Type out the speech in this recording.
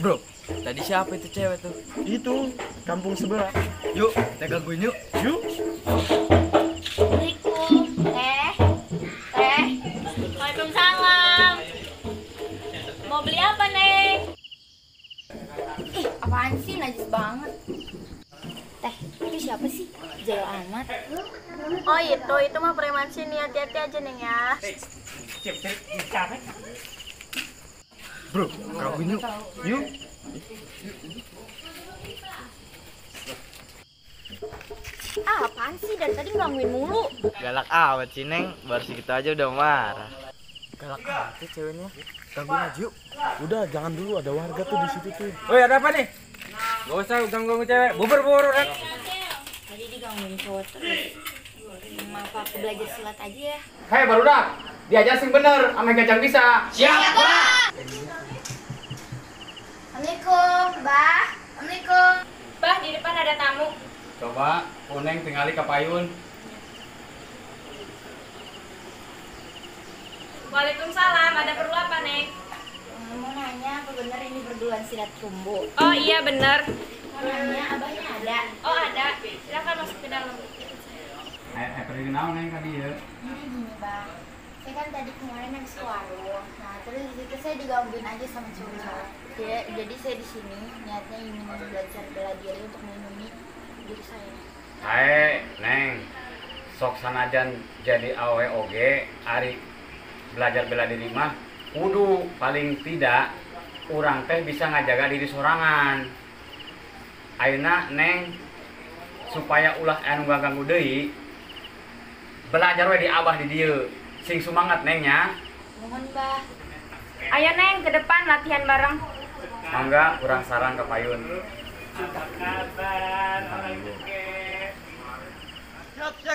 Bro, tadi siapa itu cewek tuh? Itu, kampung sebelah. Yuk, kita gangguin yuk. Yuk. Assalamualaikum. Teh. Waalaikumsalam. Mau beli apa, Neng? Ih, apaan sih? Najis banget. Teh, itu siapa sih? Jauh amat. Oh itu mah preman sini, hati-hati aja Neng ya. Bro, kawin yuk. Yuk. Ah, apaan sih? Dari tadi gangguin mulu. Galak amat sih Neng, baru segitu aja udah marah. Galak amat sih ceweknya. Gangguin aja yuk. Udah, jangan dulu, ada warga tuh di situ tuh. Woi, ada apa nih? Gak usah ganggu cewek, bubur kan? Tadi digangguin cowok terus. Maaf, aku belajar silat aja ya. Hei Baruna, diajar sing bener, ame gajang bisa. Siap, Mbak! Assalamualaikum, Mbak. Assalamualaikum. Mbak, di depan ada tamu. Coba, Uneng tingali ke payun. Waalaikumsalam, ada perlu apa, Neng? Mau nanya, apa bener ini perguruan silat terumbu? Oh iya bener. Mau nanya, abahnya ada? Oh ada, silahkan masuk ke dalam. Eh, pergi naon Neng tadi ya? Gini Bang, saya kan tadi kemarin habis ke warung. Nah terus disitu saya digangguin aja sama cowok. Jadi saya di sini niatnya ingin belajar bela diri untuk melindungi diri saya. Hai Neng, sok sanajan jadi awog, ari belajar bela diri mah kudu paling tidak urang teh bisa ngajaga diri sorangan. Ayeuna Neng supaya ulah anu ganggu deui belajar we di abah di dieu. Sing semangat Neng nya. Mohon Mbah. Ayo Neng ke depan latihan bareng. Mangga urang sarang ke payun. Apa kabar orang